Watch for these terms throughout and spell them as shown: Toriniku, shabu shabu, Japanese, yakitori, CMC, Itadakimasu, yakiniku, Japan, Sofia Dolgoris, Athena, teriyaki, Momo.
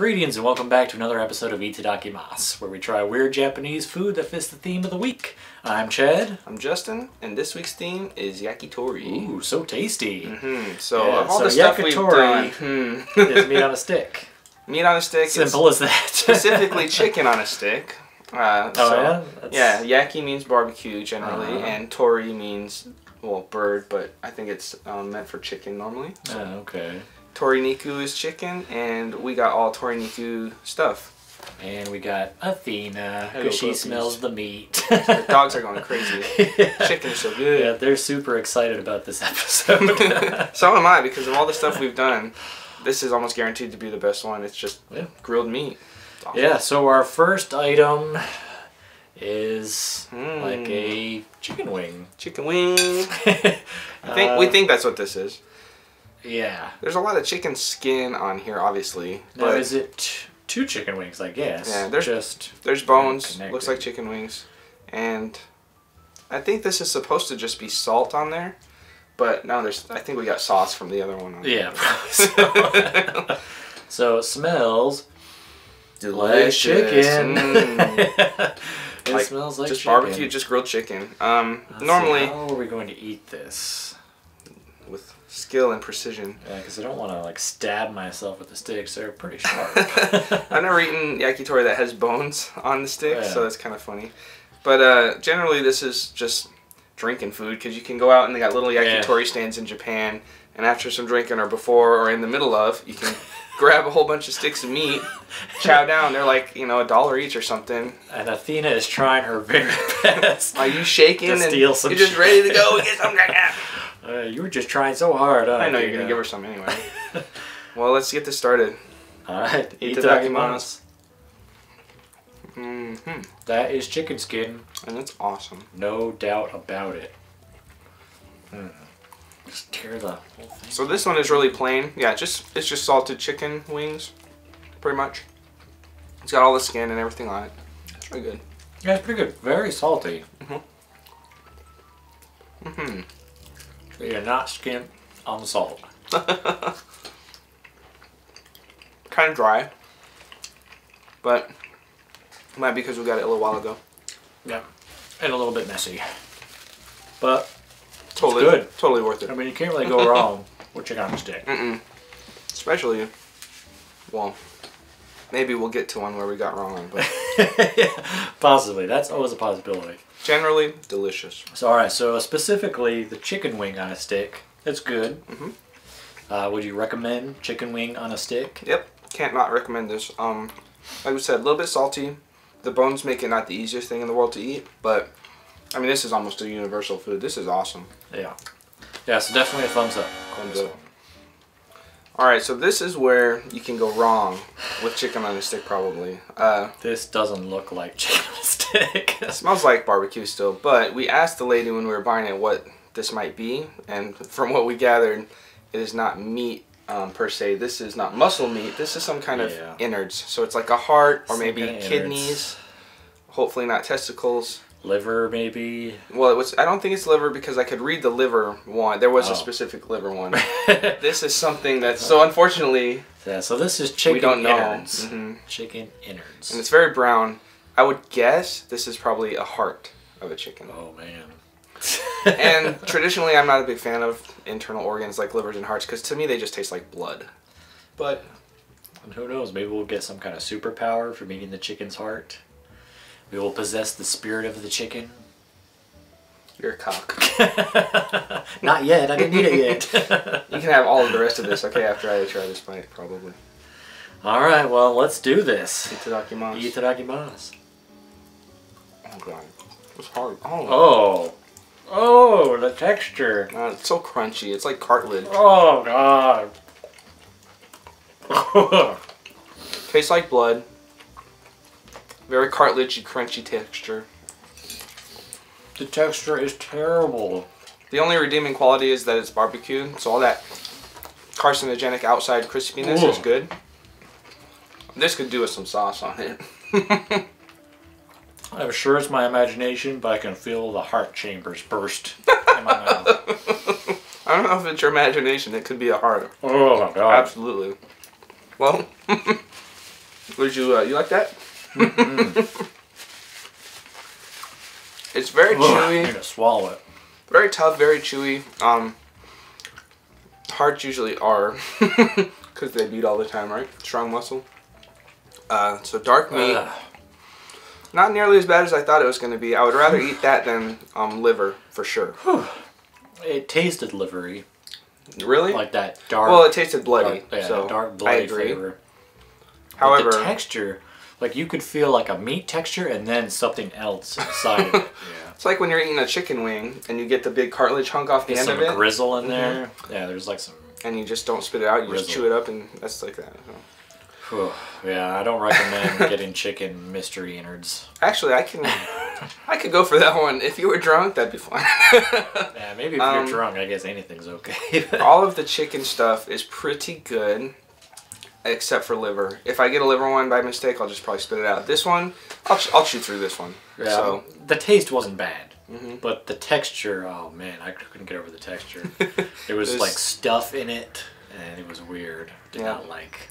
Greetings and welcome back to another episode of Itadakimasu, where we try weird Japanese food that fits the theme of the week. I'm Chad. I'm Justin, and this week's theme is yakitori. Ooh, so tasty. So all the stuff we've done is meat on a stick. Meat on a stick. Simple as that. Specifically chicken on a stick. Yeah, yaki means barbecue generally, and tori means, well, bird, but I think it's meant for chicken normally. So. Okay. Toriniku is chicken, and we got all Toriniku stuff. And we got Athena, because she smells the meat. The dogs are going crazy. Yeah. Chicken's so good. Yeah, they're super excited about this episode. So am I, because of all the stuff we've done, this is almost guaranteed to be the best one. It's just grilled meat. Awesome. Yeah, so our first item is like a chicken wing. Chicken wing. We think that's what this is. Yeah. There's a lot of chicken skin on here, obviously. Now, but is it two chicken wings, I guess? Yeah, there's bones, looks like chicken wings. And I think this is supposed to just be salt on there, but no, I think we got sauce from the other one on there. Yeah, probably so. So it smells delicious. Chicken. It like, smells like just chicken. Barbecue, just grilled chicken. Normally, how are we going to eat this? With skill and precision. Yeah, because I don't want to like stab myself with the sticks. They're pretty sharp. I've never eaten yakitori that has bones on the sticks, so that's kind of funny. But generally, this is just drinking food, because you can go out and they got little yakitori stands in Japan, and after some drinking or before or in the middle of, you can grab a whole bunch of sticks of meat, chow down. They're like, you know, $1 each or something. And Athena is trying her very best. Are you shaking? To steal some. You're just ready to go and get something like that. You were just trying so hard. I know you're going to give her some anyway. Well, let's get this started. All right. Itadakimasu. That is chicken skin. And it's awesome. No doubt about it. Just tear the whole thing. So this one is really plain. Yeah, it's just salted chicken wings, pretty much. It's got all the skin and everything on it. It's really good. Yeah, it's pretty good. Very salty. You're not skimp on the salt. Kind of dry, but it might be because we got it a little while ago. Yeah, and a little bit messy, but totally it's good. Totally worth it. I mean, you can't really go wrong with chicken on a stick. Especially, well, maybe we'll get to one where we got wrong, but possibly. That's always a possibility. Generally delicious. So all right, so specifically the chicken wing on a stick, it's good. Would you recommend chicken wing on a stick? Yep, can't not recommend this. Like we said, a little bit salty. The bones make it not the easiest thing in the world to eat, but I mean, this is almost a universal food. This is awesome. Yeah. Yeah, so definitely a thumbs up. Thumbs up. All right, so this is where you can go wrong with chicken on a stick, probably. This doesn't look like chicken on a stick. It smells like barbecue still, but we asked the lady when we were buying it what this might be, and from what we gathered, it is not meat per se. This is not muscle meat. This is some kind of innards. So it's like a heart or maybe kidneys, hopefully not testicles. Liver, maybe? Well, I don't think it's liver, because I could read the liver one. There was a specific liver one. This is something that's, so unfortunately... Yeah, so this is chicken innards. Chicken innards. And it's very brown. I would guess this is probably a heart of a chicken. Oh, man. And traditionally, I'm not a big fan of internal organs like livers and hearts, because to me, they just taste like blood. But... And who knows? Maybe we'll get some kind of superpower from eating the chicken's heart. We will possess the spirit of the chicken. You're a cock. Not yet. I didn't eat it yet. You can have all of the rest of this, okay, after I try this bite, probably. All right, well, let's do this. Itadakimasu. Itadakimasu. Oh, God. It's hard. Oh. Oh, the texture. It's so crunchy. It's like cartilage. Oh, God. Tastes like blood. Very cartilagey, crunchy texture. The texture is terrible. The only redeeming quality is that it's barbecue, so all that carcinogenic outside crispiness is good. This could do with some sauce on it. I'm sure it's my imagination, but I can feel the heart chambers burst in my mouth. I don't know if it's your imagination. It could be a heart. Oh, my God. Absolutely. Well... What did you, you like that? Mm-hmm. It's very chewy. I'm gonna swallow it. Very tough, very chewy. Hearts usually are, because they beat all the time, right? Strong muscle. So dark meat, not nearly as bad as I thought it was going to be. I would rather eat that than liver, for sure. It tasted livery. Really? Like that dark. Well, it tasted bloody. Yeah, so dark bloody flavor. However, the texture, like you could feel like a meat texture and then something else inside of it. Yeah. It's like when you're eating a chicken wing and you get the big cartilage hunk off the end of it. There's some grizzle in there. Yeah, there's like some. And you just don't spit it out. You just chew it up, and that's like that. So. Yeah, I don't recommend getting chicken mystery innards. Actually, I could go for that one. If you were drunk, that'd be fine. Yeah, maybe if you're drunk, I guess anything's okay. All of the chicken stuff is pretty good, except for liver. If I get a liver one by mistake, I'll just probably spit it out. This one, I'll chew through this one. Yeah, so the taste wasn't bad, but the texture, oh man, I couldn't get over the texture. There was like stuff in it, and it was weird. Did not like.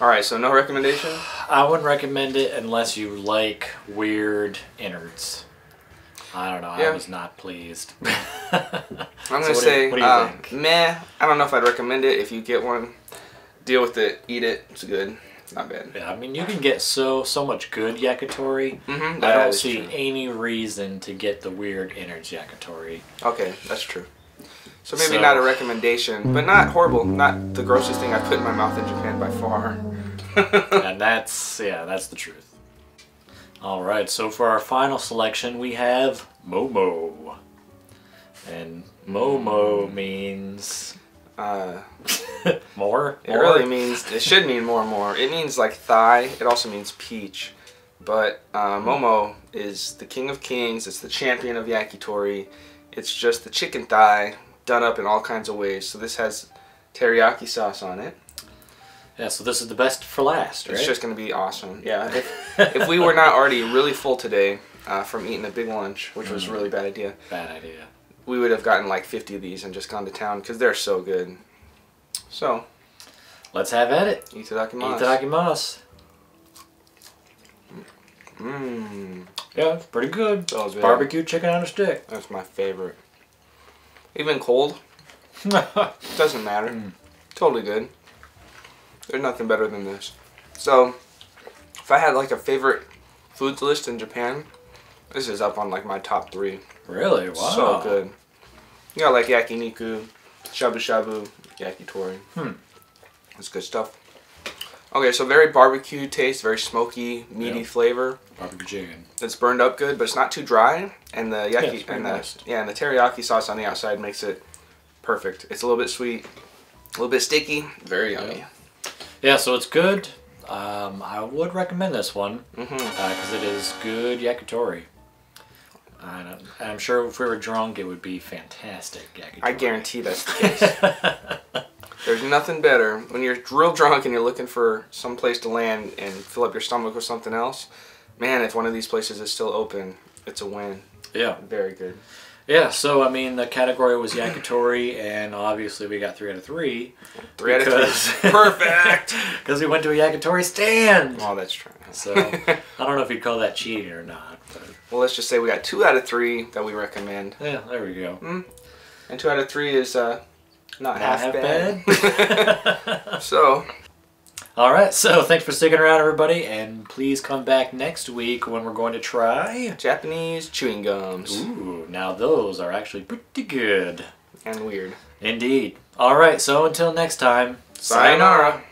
All right, so no recommendation? I wouldn't recommend it unless you like weird innards. I don't know. Yeah. I was not pleased. I'm going to say, meh. I don't know if I'd recommend it. If you get one, deal with it. Eat it. It's good. Not bad. Yeah, I mean, you can get so much good yakitori. I don't see any reason to get the weird innards yakitori. Okay, that's true. So maybe not a recommendation, but not horrible. Not the grossest thing I put in my mouth in Japan by far. And that's the truth. All right, so for our final selection, we have Momo. And Momo means more. It really means, it should mean more and more. It means like thigh. It also means peach. But Momo is the king of kings. It's the champion of yakitori. It's just the chicken thigh done up in all kinds of ways. So this has teriyaki sauce on it. Yeah, so this is the best for last, right? It's just going to be awesome. Yeah, if we were not already really full today from eating a big lunch, which was a really bad idea. Bad idea. We would have gotten like 50 of these and just gone to town because they're so good. So let's have at it. Itadakimasu. Itadakimasu. Mmm. Yeah, it's pretty good. Barbecue chicken on a stick. That's my favorite. Even cold, doesn't matter. Totally good. There's nothing better than this. So, if I had like a favorite foods list in Japan, this is up on like my top 3. Really? Wow. So good. You got like yakiniku, shabu shabu, yakitori. That's good stuff. Okay, so very barbecue taste, very smoky, meaty flavor. Barbecue chicken. It's burned up good, but it's not too dry, and the yaki and the teriyaki sauce on the outside makes it perfect. It's a little bit sweet, a little bit sticky, very yummy. Yeah, so it's good. I would recommend this one because it is good yakitori. And I'm sure if we were drunk, it would be fantastic yakitori. I guarantee that's the case. There's nothing better when you're real drunk and you're looking for some place to land and fill up your stomach with something else. Man, if one of these places is still open, it's a win. Yeah. Very good. Yeah, so, I mean, the category was yakitori, and obviously we got 3 out of 3. 3 out of 3. Perfect! Because we went to a yakitori stand! Oh, that's true. So, I don't know if you'd call that cheating or not. But. Well, let's just say we got 2 out of 3 that we recommend. Yeah, there we go. And 2 out of 3 is... Not half bad. So. All right. So thanks for sticking around, everybody. And please come back next week when we're going to try Japanese chewing gums. Ooh. Now those are actually pretty good. And weird. Indeed. All right. So until next time. Sayonara.